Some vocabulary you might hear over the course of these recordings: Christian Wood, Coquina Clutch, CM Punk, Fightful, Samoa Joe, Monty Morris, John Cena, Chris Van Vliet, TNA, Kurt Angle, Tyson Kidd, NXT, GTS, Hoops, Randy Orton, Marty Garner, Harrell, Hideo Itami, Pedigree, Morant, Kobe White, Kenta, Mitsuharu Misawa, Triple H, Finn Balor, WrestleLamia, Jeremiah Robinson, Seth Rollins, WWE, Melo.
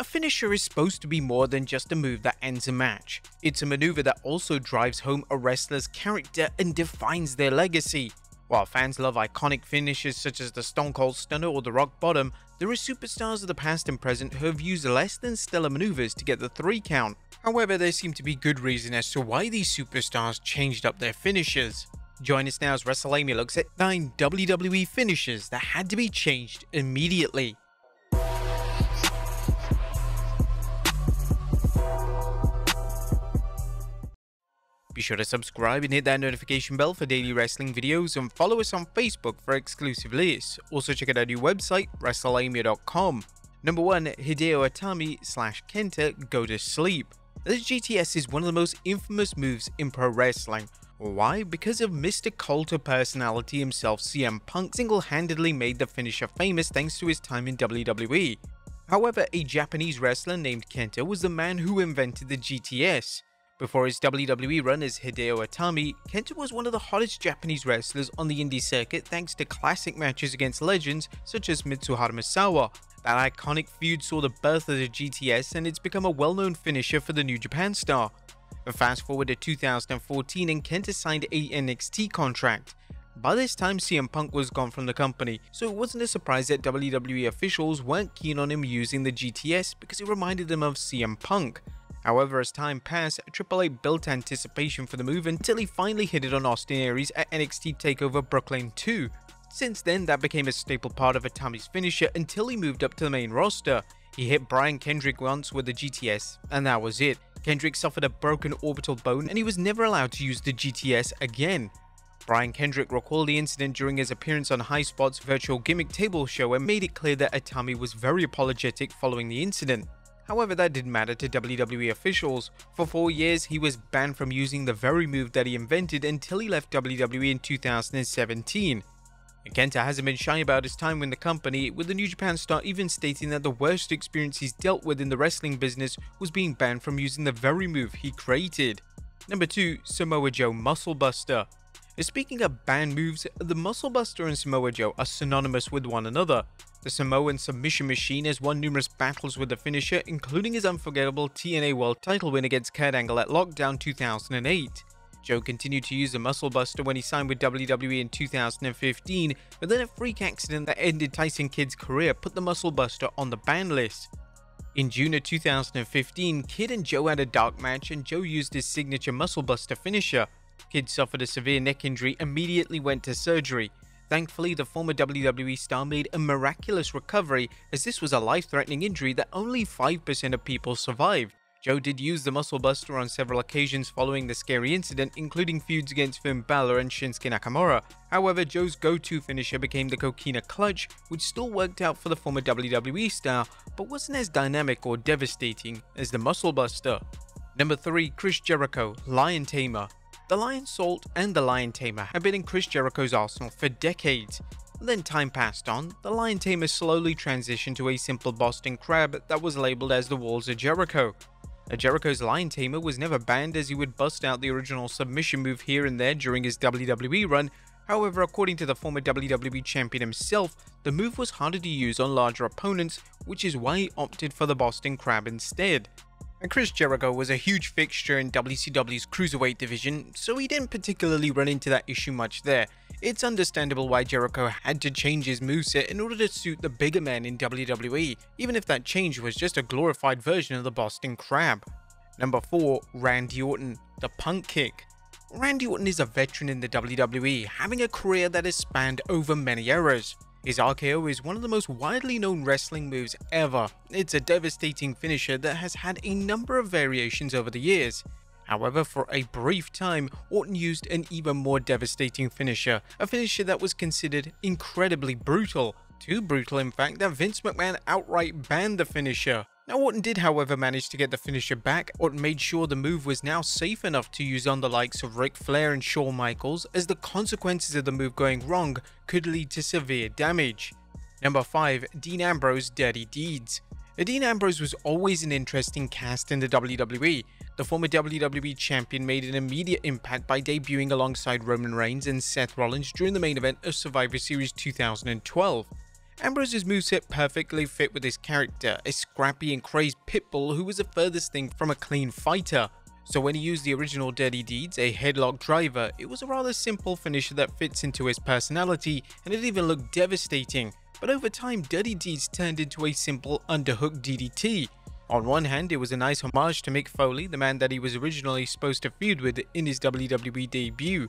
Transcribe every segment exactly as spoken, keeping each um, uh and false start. A finisher is supposed to be more than just a move that ends a match. It's a maneuver that also drives home a wrestler's character and defines their legacy. While fans love iconic finishes such as the Stone Cold Stunner or the Rock Bottom, there are superstars of the past and present who have used less than stellar maneuvers to get the three count. However, there seem to be good reason as to why these superstars changed up their finishes. Join us now as WrestleLamia looks at nine W W E finishes that had to be changed immediately. Be sure to subscribe and hit that notification bell for daily wrestling videos and follow us on Facebook for exclusive lists. Also check out our new website, WrestleLamia dot com. Number one. Hideo Itami slash Kenta go to sleep. This G T S is one of the most infamous moves in pro wrestling. Why? Because of Mister Cult of personality himself, C M Punk single-handedly made the finisher famous thanks to his time in W W E. However, a Japanese wrestler named Kenta was the man who invented the G T S. Before his W W E run as Hideo Itami, Kenta was one of the hottest Japanese wrestlers on the indie circuit thanks to classic matches against legends such as Mitsuharu Misawa. That iconic feud saw the birth of the G T S, and it's become a well-known finisher for the New Japan star. But fast forward to two thousand fourteen and Kenta signed a N X T contract. By this time, C M Punk was gone from the company, so it wasn't a surprise that W W E officials weren't keen on him using the G T S because it reminded them of C M Punk. However, as time passed, Triple H built anticipation for the move until he finally hit it on Austin Aries at N X T TakeOver Brooklyn two. Since then, that became a staple part of Itami's finisher until he moved up to the main roster. He hit Brian Kendrick once with the G T S, and that was it. Kendrick suffered a broken orbital bone and he was never allowed to use the G T S again. Brian Kendrick recalled the incident during his appearance on High Spot's virtual gimmick table show and made it clear that Itami was very apologetic following the incident. However, that didn't matter to W W E officials. For four years, he was banned from using the very move that he invented until he left W W E in two thousand seventeen. And Kenta hasn't been shy about his time in the company, with the New Japan star even stating that the worst experience he's dealt with in the wrestling business was being banned from using the very move he created. Number two. Samoa Joe Muscle Buster. Speaking of banned moves, the Muscle Buster and Samoa Joe are synonymous with one another. The Samoan submission machine has won numerous battles with the finisher, including his unforgettable T N A World Title win against Kurt Angle at Lockdown two thousand eight. Joe continued to use the Muscle Buster when he signed with W W E in two thousand fifteen, but then a freak accident that ended Tyson Kidd's career put the Muscle Buster on the ban list. In June of two thousand fifteen, Kidd and Joe had a dark match and Joe used his signature Muscle Buster finisher. Kidd suffered a severe neck injury and immediately went to surgery. Thankfully, the former W W E star made a miraculous recovery, as this was a life-threatening injury that only five percent of people survived. Joe did use the Muscle Buster on several occasions following the scary incident, including feuds against Finn Balor and Shinsuke Nakamura. However, Joe's go-to finisher became the Coquina Clutch, which still worked out for the former W W E star, but wasn't as dynamic or devastating as the Muscle Buster. Number three. Chris Jericho, Lion Tamer. The Lion Salt and the Lion Tamer have been in Chris Jericho's arsenal for decades. Then time passed on, the Lion Tamer slowly transitioned to a simple Boston Crab that was labelled as the Walls of Jericho. Jericho's Lion Tamer was never banned, as he would bust out the original submission move here and there during his W W E run. However, according to the former W W E champion himself, the move was harder to use on larger opponents, which is why he opted for the Boston Crab instead. And Chris Jericho was a huge fixture in W C W's Cruiserweight division, so he didn't particularly run into that issue much there. It's understandable why Jericho had to change his moveset in order to suit the bigger man in W W E, even if that change was just a glorified version of the Boston Crab. Number four. Randy Orton, the Punk Kick. Randy Orton is a veteran in the W W E, having a career that has spanned over many eras. His R K O is one of the most widely known wrestling moves ever. It's a devastating finisher that has had a number of variations over the years. However, for a brief time, Orton used an even more devastating finisher, a finisher that was considered incredibly brutal. Too brutal, in fact, that Vince McMahon outright banned the finisher. Now, Orton did, however, manage to get the finisher back. Orton made sure the move was now safe enough to use on the likes of Ric Flair and Shawn Michaels, as the consequences of the move going wrong could lead to severe damage. Number five. Dean Ambrose, Dirty Deeds. Dean Ambrose was always an interesting cast in the W W E. The former W W E champion made an immediate impact by debuting alongside Roman Reigns and Seth Rollins during the main event of Survivor Series two thousand twelve. Ambrose's moveset perfectly fit with his character, a scrappy and crazed pitbull who was the furthest thing from a clean fighter. So when he used the original Dirty Deeds, a headlock driver, it was a rather simple finisher that fits into his personality, and it even looked devastating. But over time, Dirty Deeds turned into a simple underhook D D T. On one hand, it was a nice homage to Mick Foley, the man that he was originally supposed to feud with in his W W E debut.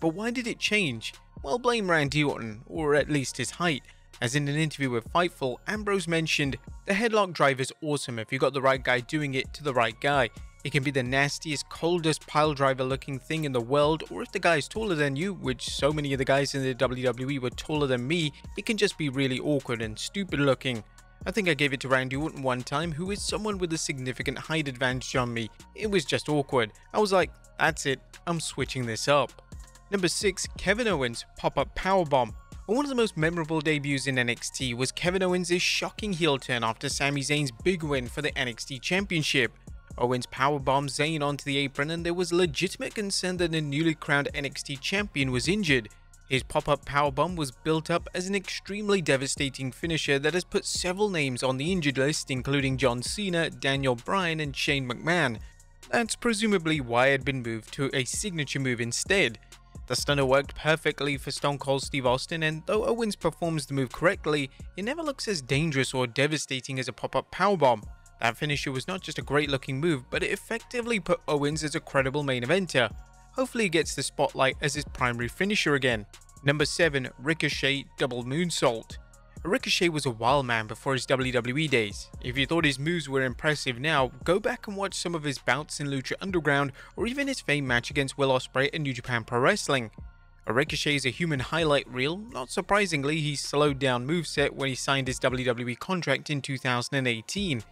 But why did it change? Well, blame Randy Orton, or at least his height. As in an interview with Fightful, Ambrose mentioned, "The headlock drive is awesome if you got the right guy doing it to the right guy. It can be the nastiest, coldest pile driver looking thing in the world, or if the guy is taller than you, which so many of the guys in the W W E were taller than me, it can just be really awkward and stupid looking. I think I gave it to Randy Orton one time, who is someone with a significant height advantage on me. It was just awkward. I was like, that's it, I'm switching this up." Number six. Kevin Owens, pop-up powerbomb. One of the most memorable debuts in N X T was Kevin Owens' shocking heel turn after Sami Zayn's big win for the N X T Championship. Owens powerbombed Zayn onto the apron, and there was legitimate concern that the newly crowned N X T champion was injured. His pop-up powerbomb was built up as an extremely devastating finisher that has put several names on the injured list, including John Cena, Daniel Bryan, and Shane McMahon. That's presumably why it had been moved to a signature move instead. The stunner worked perfectly for Stone Cold Steve Austin, and though Owens performs the move correctly, it never looks as dangerous or devastating as a pop-up powerbomb. That finisher was not just a great looking move, but it effectively put Owens as a credible main eventer. Hopefully he gets the spotlight as his primary finisher again. Number seven. Ricochet, double moonsault. Ricochet was a wild man before his W W E days. If you thought his moves were impressive now, go back and watch some of his bouts in Lucha Underground, or even his famed match against Will Ospreay in New Japan Pro Wrestling. Ricochet is a human highlight reel. Not surprisingly, he slowed down moveset when he signed his W W E contract in two thousand eighteen.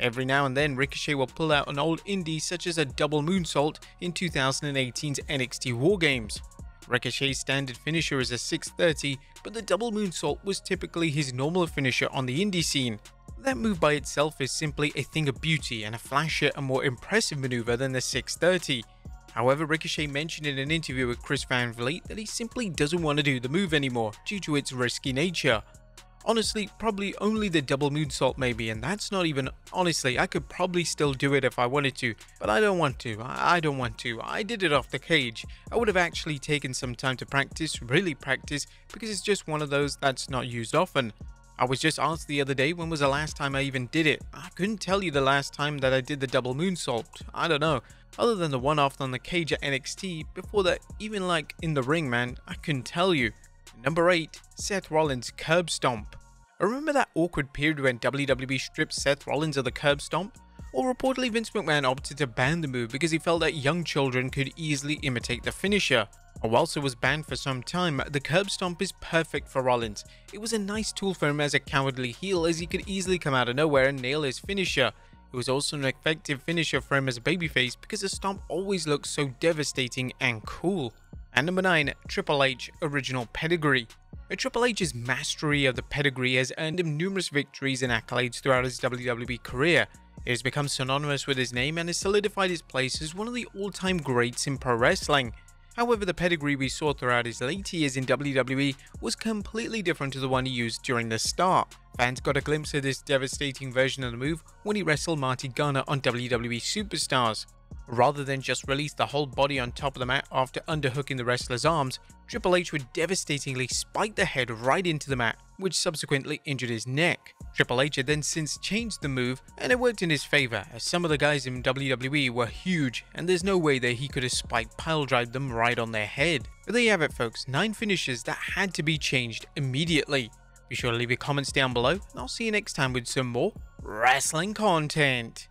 Every now and then, Ricochet will pull out an old indie such as a double moonsault in two thousand eighteen's N X T War Games. Ricochet's standard finisher is a six thirty, but the double moonsault was typically his normal finisher on the indie scene. That move by itself is simply a thing of beauty and a flashier and more impressive maneuver than the six thirty. However, Ricochet mentioned in an interview with Chris Van Vliet that he simply doesn't want to do the move anymore due to its risky nature. Honestly, probably only the double moonsault maybe, and that's not even, honestly, I could probably still do it if I wanted to, but I don't want to, I don't want to, I did it off the cage. I would have actually taken some time to practice, really practice, because it's just one of those that's not used often. I was just asked the other day when was the last time I even did it. I couldn't tell you the last time that I did the double moonsault, I don't know, other than the one off on the cage at N X T, before that, even like in the ring man, I couldn't tell you. Number eight. Seth Rollins, curb stomp. I remember that awkward period when W W E stripped Seth Rollins of the curb stomp? Or reportedly Vince McMahon opted to ban the move because he felt that young children could easily imitate the finisher. Whilst it was banned for some time, the curb stomp is perfect for Rollins. It was a nice tool for him as a cowardly heel, as he could easily come out of nowhere and nail his finisher. It was also an effective finisher for him as a babyface because the stomp always looks so devastating and cool. And number nine, Triple H, original pedigree. Triple H's mastery of the pedigree has earned him numerous victories and accolades throughout his W W E career. It has become synonymous with his name and has solidified his place as one of the all-time greats in pro wrestling. However, the pedigree we saw throughout his late years in W W E was completely different to the one he used during the start. Fans got a glimpse of this devastating version of the move when he wrestled Marty Garner on W W E Superstars. Rather than just release the whole body on top of the mat after underhooking the wrestler's arms, Triple H would devastatingly spike the head right into the mat, which subsequently injured his neck. Triple H had then since changed the move, and it worked in his favour, as some of the guys in W W E were huge, and there's no way that he could have spike piledrive them right on their head. But there you have it folks, nine finishes that had to be changed immediately. Be sure to leave your comments down below, and I'll see you next time with some more wrestling content.